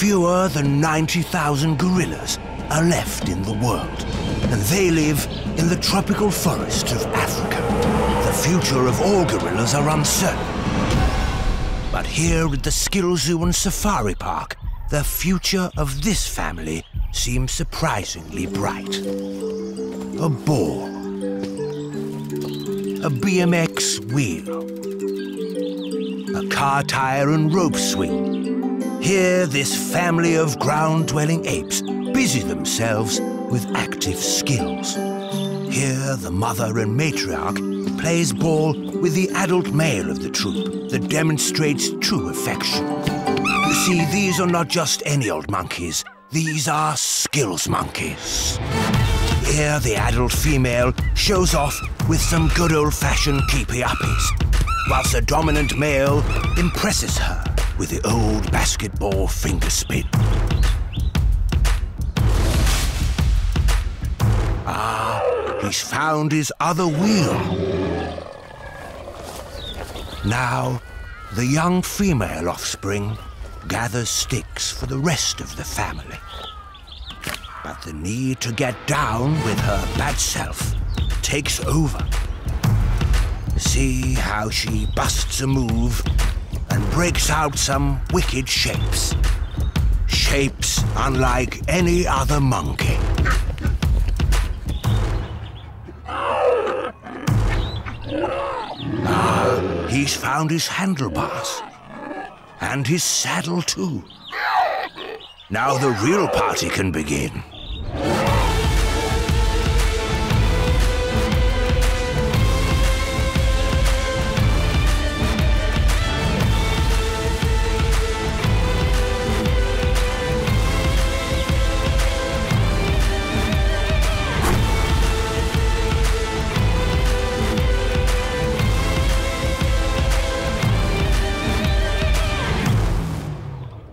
fewer than 90,000 gorillas are left in the world, and they live in the tropical forest of Africa. The future of all gorillas are uncertain, but here at the Skill Zoo and Safari Park, the future of this family seems surprisingly bright. A boar, a BMX wheel, a car tire and rope swing. Here, this family of ground-dwelling apes busy themselves with active skills. Here, the mother and matriarch plays ball with the adult male of the troop that demonstrates true affection. You see, these are not just any old monkeys. These are skills monkeys. Here, the adult female shows off with some good old-fashioned keepy-uppies, whilst the dominant male impresses her with the old basketball finger spin. Ah, he's found his other wheel. Now, the young female offspring gathers sticks for the rest of the family. But the need to get down with her bad self takes over. See how she busts a move and breaks out some wicked shapes. Shapes unlike any other monkey. Ah, he's found his handlebars. And his saddle, too. Now the real party can begin.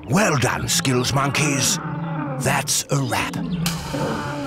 Well done, skills monkeys. That's a wrap.